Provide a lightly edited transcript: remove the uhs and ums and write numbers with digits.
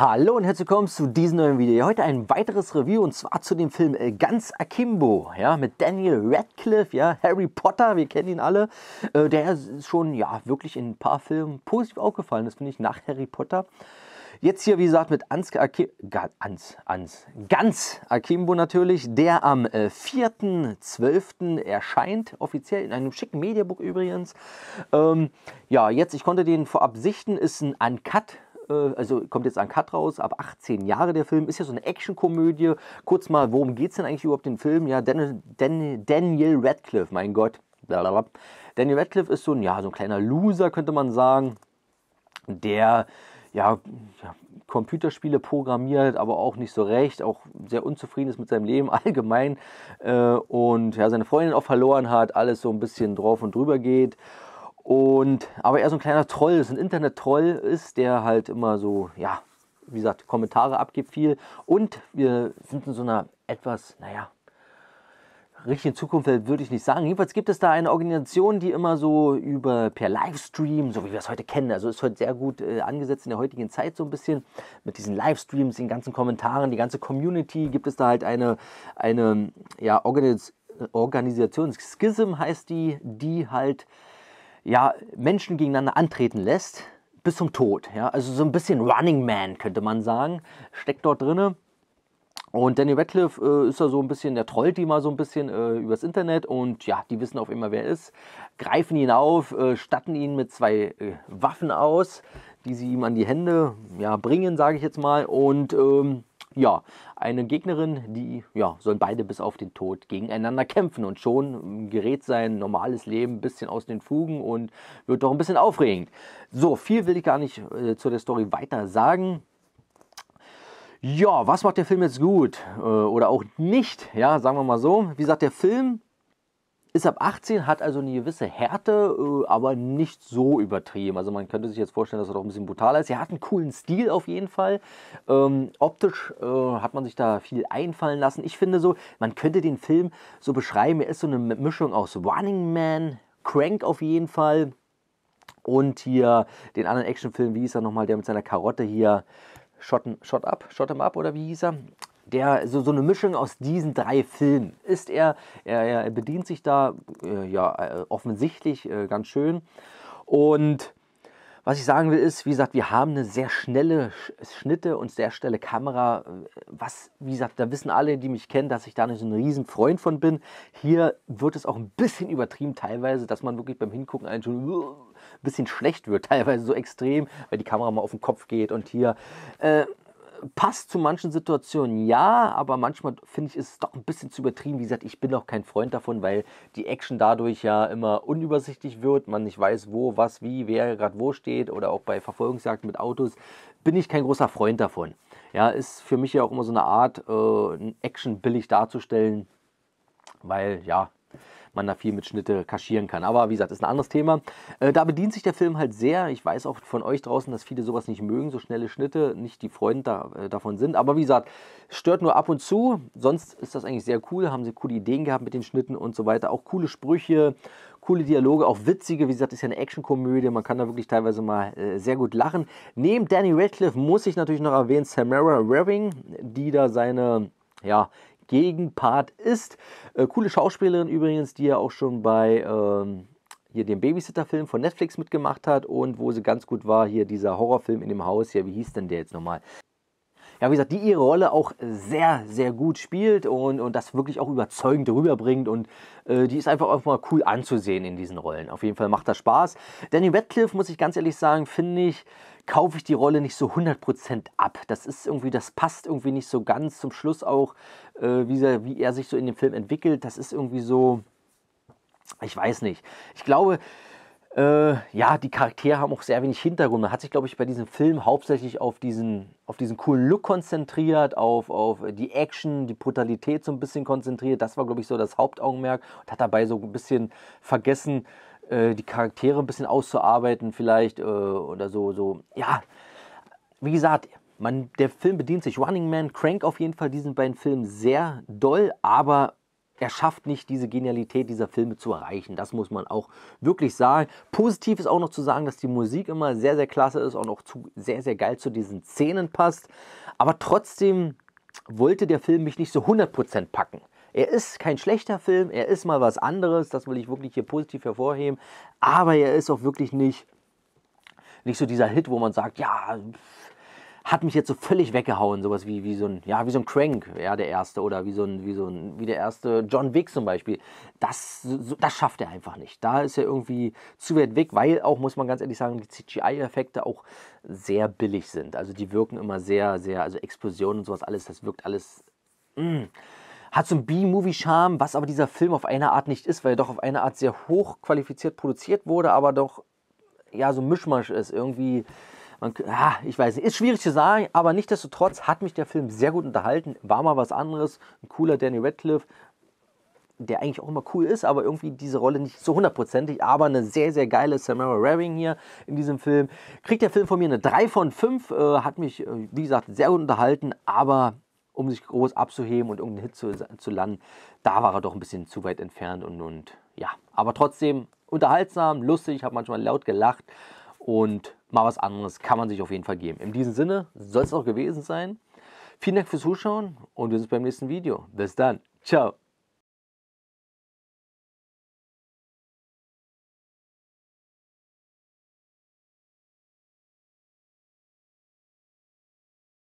Hallo und herzlich willkommen zu diesem neuen Video. Heute ein weiteres Review und zwar zu dem Film Guns Akimbo, ja, mit Daniel Radcliffe, ja, Harry Potter, wir kennen ihn alle, der ist schon, ja, wirklich in ein paar Filmen positiv aufgefallen, das finde ich, nach Harry Potter. Jetzt hier, wie gesagt, mit Guns Akimbo natürlich, der am 4.12. erscheint, offiziell in einem schicken Mediabook übrigens. Ja, jetzt, ich konnte den vorab sichten, ist ein Uncut, also kommt jetzt ein Cut raus, ab 18 Jahre der Film, ist ja so eine Actionkomödie. Kurz mal, worum geht es denn eigentlich überhaupt den Film? Ja, Daniel Radcliffe, mein Gott. Blablabla. Daniel Radcliffe ist so ein, ja, so ein kleiner Loser, könnte man sagen, der ja, Computerspiele programmiert, aber auch nicht so recht, auch sehr unzufrieden ist mit seinem Leben allgemein und ja, seine Freundin auch verloren hat, alles so ein bisschen drauf und drüber geht. Und, aber er so ein kleiner Troll ist, ein Internet-Troll ist, der halt immer so, ja, wie gesagt, Kommentare abgibt viel. Und wir sind in so einer etwas, naja, richtigen Zukunft würde ich nicht sagen. Jedenfalls gibt es da eine Organisation, die immer so per Livestream, so wie wir es heute kennen, also ist heute sehr gut angesetzt in der heutigen Zeit so ein bisschen, mit diesen Livestreams, den ganzen Kommentaren, die ganze Community, gibt es da halt eine ja, Organisation, Schism heißt die, die halt, ja, Menschen gegeneinander antreten lässt, bis zum Tod. Ja? Also so ein bisschen Running Man, könnte man sagen, steckt dort drin. Und Daniel Radcliffe ist da so ein bisschen, der trollt die mal so ein bisschen übers Internet und ja, die wissen auf einmal, wer er ist, greifen ihn auf, statten ihn mit zwei Waffen aus, die sie ihm an die Hände, ja, bringen, sage ich jetzt mal. Und ja, eine Gegnerin, die, ja, sollen beide bis auf den Tod gegeneinander kämpfen und schon gerät sein normales Leben ein bisschen aus den Fugen und wird doch ein bisschen aufregend. So, viel will ich gar nicht zu der Story weiter sagen. Ja, was macht der Film jetzt gut oder auch nicht, ja, sagen wir mal so. Wie gesagt, der Film ist ab 18, hat also eine gewisse Härte, aber nicht so übertrieben. Also man könnte sich jetzt vorstellen, dass er doch ein bisschen brutaler ist. Er hat einen coolen Stil auf jeden Fall. Optisch hat man sich da viel einfallen lassen. Ich finde so, man könnte den Film so beschreiben, er ist so eine Mischung aus Running Man, Crank auf jeden Fall und hier den anderen Actionfilm, wie hieß er nochmal, der mit seiner Karotte hier, Shot 'em Up oder wie hieß er? Der, so eine Mischung aus diesen drei Filmen ist er. Er bedient sich da ja offensichtlich ganz schön. Und was ich sagen will ist, wie gesagt, wir haben eine sehr schnelle Schnitte und sehr schnelle Kamera. Was, wie gesagt, da wissen alle, die mich kennen, dass ich da nicht so ein riesen Freund von bin. Hier wird es auch ein bisschen übertrieben teilweise, dass man wirklich beim Hingucken einen schon ein bisschen schlecht wird. Teilweise so extrem, weil die Kamera mal auf den Kopf geht und hier... passt zu manchen Situationen, ja, aber manchmal finde ich, ist es doch ein bisschen zu übertrieben. Wie gesagt, ich bin auch kein Freund davon, weil die Action dadurch ja immer unübersichtlich wird. Man nicht weiß, wo, was, wie, wer gerade wo steht oder auch bei Verfolgungsjagden mit Autos. Bin ich kein großer Freund davon. Ja, ist für mich ja auch immer so eine Art, Action billig darzustellen, weil, ja, man da viel mit Schnitte kaschieren kann. Aber wie gesagt, ist ein anderes Thema. Da bedient sich der Film halt sehr. Ich weiß auch von euch draußen, dass viele sowas nicht mögen, so schnelle Schnitte, nicht die Freunde davon sind. Aber wie gesagt, stört nur ab und zu. Sonst ist das eigentlich sehr cool. Haben sie coole Ideen gehabt mit den Schnitten und so weiter. Auch coole Sprüche, coole Dialoge, auch witzige. Wie gesagt, ist ja eine Actionkomödie. Man kann da wirklich teilweise mal sehr gut lachen. Neben Daniel Radcliffe muss ich natürlich noch erwähnen Samara Weaving, die da seine, ja, Gegenpart ist. Coole Schauspielerin übrigens, die ja auch schon bei hier dem Babysitter-Film von Netflix mitgemacht hat und wo sie ganz gut war, hier dieser Horrorfilm in dem Haus, ja, wie hieß denn der jetzt nochmal? Ja, wie gesagt, die ihre Rolle auch sehr, sehr gut spielt und das wirklich auch überzeugend rüberbringt und die ist einfach mal cool anzusehen in diesen Rollen. Auf jeden Fall macht das Spaß. Daniel Radcliffe, muss ich ganz ehrlich sagen, finde ich, kaufe ich die Rolle nicht so 100% ab. Das ist irgendwie, das passt irgendwie nicht so ganz zum Schluss auch, wie er sich so in dem Film entwickelt. Das ist irgendwie so, ich weiß nicht. Ich glaube... ja, die Charaktere haben auch sehr wenig Hintergrund. Man hat sich, glaube ich, bei diesem Film hauptsächlich auf diesen coolen Look konzentriert, auf die Action, die Brutalität so ein bisschen konzentriert. Das war, glaube ich, so das Hauptaugenmerk und hat dabei so ein bisschen vergessen, die Charaktere ein bisschen auszuarbeiten vielleicht oder so. Ja, wie gesagt... der Film bedient sich Running Man, Crank auf jeden Fall, diesen beiden Filmen sehr doll, aber Er schafft nicht, diese Genialität dieser Filme zu erreichen. Das muss man auch wirklich sagen. Positiv ist auch noch zu sagen, dass die Musik immer sehr, sehr klasse ist und auch sehr, sehr geil zu diesen Szenen passt. Aber trotzdem wollte der Film mich nicht so 100% packen. Er ist kein schlechter Film, er ist mal was anderes, das will ich wirklich hier positiv hervorheben. Aber er ist auch wirklich nicht so dieser Hit, wo man sagt, ja, hat mich jetzt so völlig weggehauen, sowas wie so ein Crank, ja, der erste, oder wie der erste John Wick zum Beispiel. Das schafft er einfach nicht. Da ist er irgendwie zu weit weg, weil auch, muss man ganz ehrlich sagen, die CGI-Effekte auch sehr billig sind. Also die wirken immer sehr, sehr, also Explosionen und sowas alles, das wirkt alles... Hat so einen B-Movie-Charme, was aber dieser Film auf eine Art nicht ist, weil er doch auf eine Art sehr hochqualifiziert produziert wurde, aber doch, ja, so ein Mischmasch ist. Irgendwie, ich weiß nicht, ist schwierig zu sagen, aber nichtsdestotrotz hat mich der Film sehr gut unterhalten. War mal was anderes, ein cooler Daniel Radcliffe, der eigentlich auch immer cool ist, aber irgendwie diese Rolle nicht so hundertprozentig, aber eine sehr, sehr geile Samara Weaving hier in diesem Film. Kriegt der Film von mir eine 3 von 5, hat mich, wie gesagt, sehr gut unterhalten, aber... um sich groß abzuheben und irgendeinen Hit zu landen, da war er doch ein bisschen zu weit entfernt und ja. Aber trotzdem unterhaltsam, lustig, habe manchmal laut gelacht und mal was anderes kann man sich auf jeden Fall geben. In diesem Sinne soll es auch gewesen sein. Vielen Dank fürs Zuschauen und wir sehen uns beim nächsten Video. Bis dann. Ciao.